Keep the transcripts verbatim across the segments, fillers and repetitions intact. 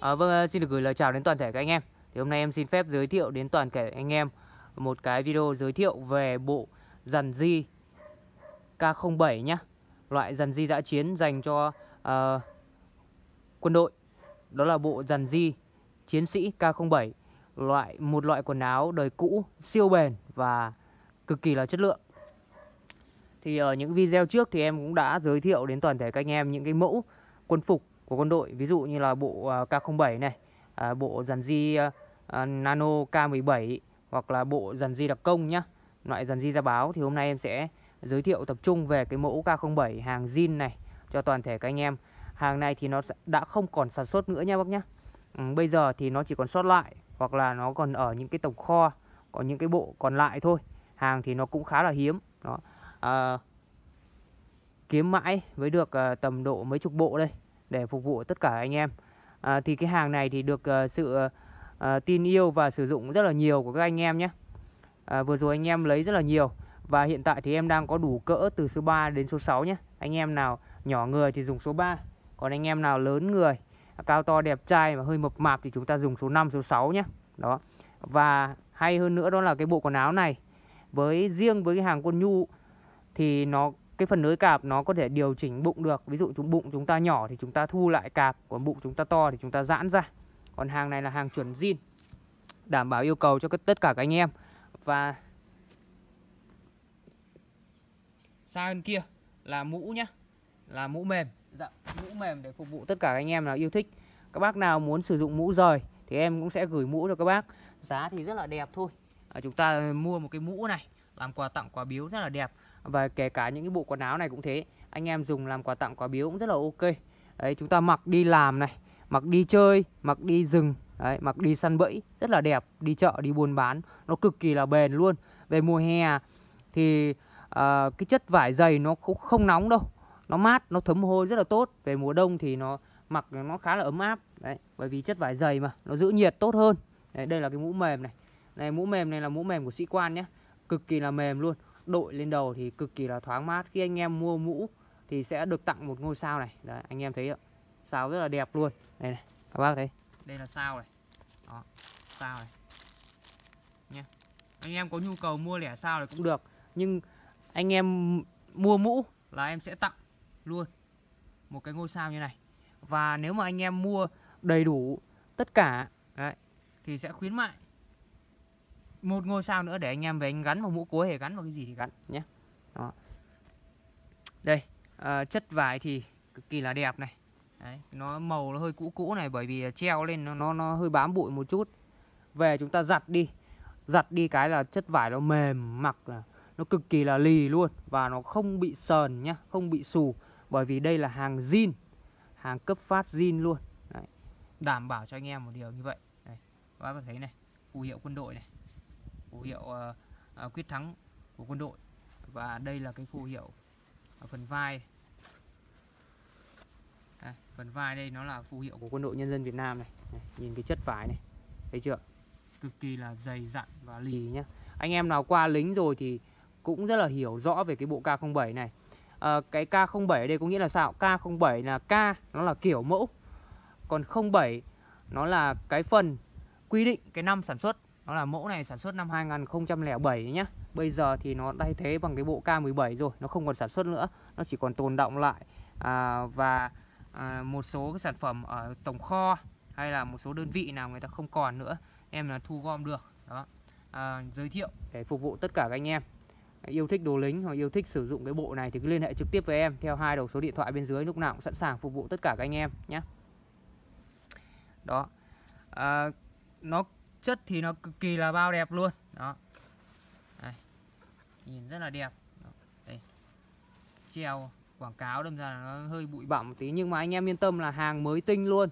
à, Vâng, xin được gửi lời chào đến toàn thể các anh em. Thì hôm nay em xin phép giới thiệu đến toàn thể anh em một cái video giới thiệu về bộ dàn di K không bảy nhá. Loại dàn di dã chiến dành cho uh, quân đội. Đó là bộ dàn di chiến sĩ K không bảy, loại một loại quần áo đời cũ, siêu bền và cực kỳ là chất lượng. Thì ở những video trước thì em cũng đã giới thiệu đến toàn thể các anh em những cái mẫu quân phục của quân đội. Ví dụ như là bộ K không bảy này, bộ dàn di Nano K mười bảy hoặc là bộ dàn di đặc công nhá, loại dàn di da báo. Thì hôm nay em sẽ giới thiệu tập trung về cái mẫu K không bảy hàng zin này cho toàn thể các anh em. Hàng này thì nó đã không còn sản xuất nữa nha bác nhá. ừ, Bây giờ thì nó chỉ còn sót lại hoặc là nó còn ở những cái tổng kho, có những cái bộ còn lại thôi. Hàng thì nó cũng khá là hiếm đó. À, kiếm mãi mới được à, tầm độ mấy chục bộ đây để phục vụ tất cả anh em. à, Thì cái hàng này thì được à, sự à, tin yêu và sử dụng rất là nhiều của các anh em nhé. à, Vừa rồi anh em lấy rất là nhiều. Và hiện tại thì em đang có đủ cỡ từ số ba đến số sáu nhé. Anh em nào nhỏ người thì dùng số ba. Còn anh em nào lớn người, cao to đẹp trai và hơi mập mạp thì chúng ta dùng số năm, số sáu nhé. Đó. Và hay hơn nữa đó là cái bộ quần áo này, với riêng với cái hàng quân nhu thì nó cái phần nới cạp nó có thể điều chỉnh bụng được. Ví dụ chúng bụng chúng ta nhỏ thì chúng ta thu lại cạp, còn bụng chúng ta to thì chúng ta giãn ra. Còn hàng này là hàng chuẩn zin, đảm bảo yêu cầu cho tất cả các anh em. Và xa hơn kia là mũ nhá, là mũ mềm. Dạ, mũ mềm để phục vụ tất cả các anh em nào yêu thích. Các bác nào muốn sử dụng mũ rời thì em cũng sẽ gửi mũ cho các bác. Giá thì rất là đẹp thôi. à, Chúng ta mua một cái mũ này làm quà tặng quà biếu rất là đẹp. Và kể cả những cái bộ quần áo này cũng thế, anh em dùng làm quà tặng quà biếu cũng rất là ok. Đấy, chúng ta mặc đi làm này, mặc đi chơi, mặc đi rừng, đấy, mặc đi săn bẫy rất là đẹp. Đi chợ, đi buôn bán nó cực kỳ là bền luôn. Về mùa hè thì à, cái chất vải dày nó cũng không nóng đâu, nó mát, nó thấm hôi rất là tốt. Về mùa đông thì nó mặc nó khá là ấm áp đấy, bởi vì chất vải dày mà nó giữ nhiệt tốt hơn. Đấy, đây là cái mũ mềm này. Này, mũ mềm này là mũ mềm của sĩ quan nhé, cực kỳ là mềm luôn. Đội lên đầu thì cực kỳ là thoáng mát. Khi anh em mua mũ thì sẽ được tặng một ngôi sao này. Đấy, anh em thấy ạ, sao rất là đẹp luôn. Đây này, các bác thấy đây là sao này. Đó, sao này nhé. Anh em có nhu cầu mua lẻ sao thì cũng được, nhưng anh em mua mũ là em sẽ tặng luôn một cái ngôi sao như này. Và nếu mà anh em mua đầy đủ tất cả đấy, thì sẽ khuyến mại một ngôi sao nữa để anh em về anh gắn vào mũ cối, hay gắn vào cái gì thì gắn nhé. Đó. Đây, à, chất vải thì cực kỳ là đẹp này. Đấy, nó màu nó hơi cũ cũ này, bởi vì treo lên nó, nó nó hơi bám bụi một chút. Về chúng ta giặt đi, giặt đi cái là chất vải nó mềm, mặc là nó cực kỳ là lì luôn. Và nó không bị sờn nhá, không bị xù, bởi vì đây là hàng zin, hàng cấp phát zin luôn. Đấy, đảm bảo cho anh em một điều như vậy. Đấy, các bác có thấy này, phù hiệu quân đội này, phù hiệu uh, uh, quyết thắng của quân đội. Và đây là cái phù hiệu ở phần vai. Đây, phần vai đây nó là phù hiệu của quân đội nhân dân Việt Nam này. Đấy, nhìn cái chất vải này, thấy chưa, cực kỳ là dày dặn và lì nhá. Anh em nào qua lính rồi thì cũng rất là hiểu rõ về cái bộ K không bảy này. À, cái K không bảy ở đây có nghĩa là sao? K không bảy là K, nó là kiểu mẫu. Còn không bảy nó là cái phần quy định cái năm sản xuất. Nó là mẫu này sản xuất năm hai nghìn không trăm lẻ bảy nhá. Bây giờ thì nó thay thế bằng cái bộ K mười bảy rồi. Nó không còn sản xuất nữa, nó chỉ còn tồn đọng lại. à, Và à, một số cái sản phẩm ở tổng kho hay là một số đơn vị nào người ta không còn nữa, em là thu gom được. Đó, à, giới thiệu để phục vụ tất cả các anh em yêu thích đồ lính hoặc yêu thích sử dụng cái bộ này thì cứ liên hệ trực tiếp với em theo hai đầu số điện thoại bên dưới, lúc nào cũng sẵn sàng phục vụ tất cả các anh em nhé. Đó, à, nó chất thì nó cực kỳ là bao đẹp luôn. Đó, đây, nhìn rất là đẹp. Đây, treo quảng cáo đâm ra là nó hơi bụi bặm một tí, nhưng mà anh em yên tâm là hàng mới tinh luôn,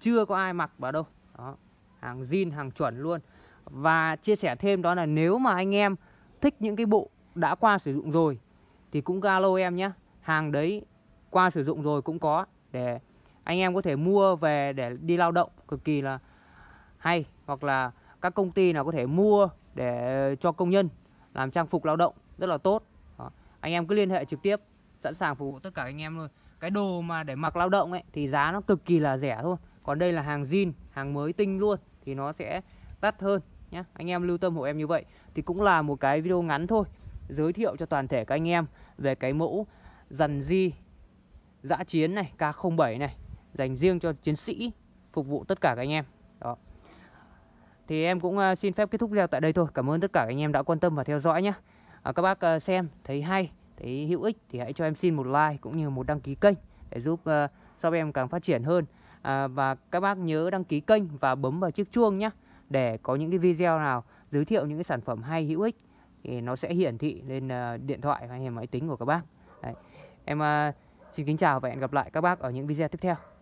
chưa có ai mặc vào đâu. Đó, hàng zin, hàng chuẩn luôn. Và chia sẻ thêm đó là nếu mà anh em thích những cái bộ đã qua sử dụng rồi thì cũng alo em nhé. Hàng đấy qua sử dụng rồi cũng có, để anh em có thể mua về để đi lao động cực kỳ là hay. Hoặc là các công ty nào có thể mua để cho công nhân làm trang phục lao động rất là tốt. Đó, anh em cứ liên hệ trực tiếp, sẵn sàng phục vụ tất cả anh em luôn. Cái đồ mà để mặc lao động ấy thì giá nó cực kỳ là rẻ thôi, Còn đây là hàng zin, hàng mới tinh luôn thì nó sẽ đắt hơn nhé. Anh em lưu tâm hộ em như vậy. Thì cũng là một cái video ngắn thôi, giới thiệu cho toàn thể các anh em về cái mẫu dằn di dã chiến này, K không bảy này, dành riêng cho chiến sĩ, phục vụ tất cả các anh em. Đó. Thì em cũng xin phép kết thúc video tại đây thôi. Cảm ơn tất cả các anh em đã quan tâm và theo dõi nhé. À, các bác xem thấy hay, thấy hữu ích thì hãy cho em xin một like cũng như một đăng ký kênh để giúp uh, shop em càng phát triển hơn. À, và các bác nhớ đăng ký kênh và bấm vào chiếc chuông nhé, để có những cái video nào giới thiệu những cái sản phẩm hay hữu ích thì nó sẽ hiển thị lên uh, điện thoại hay máy tính của các bác. Đấy. Em uh, xin kính chào và hẹn gặp lại các bác ở những video tiếp theo.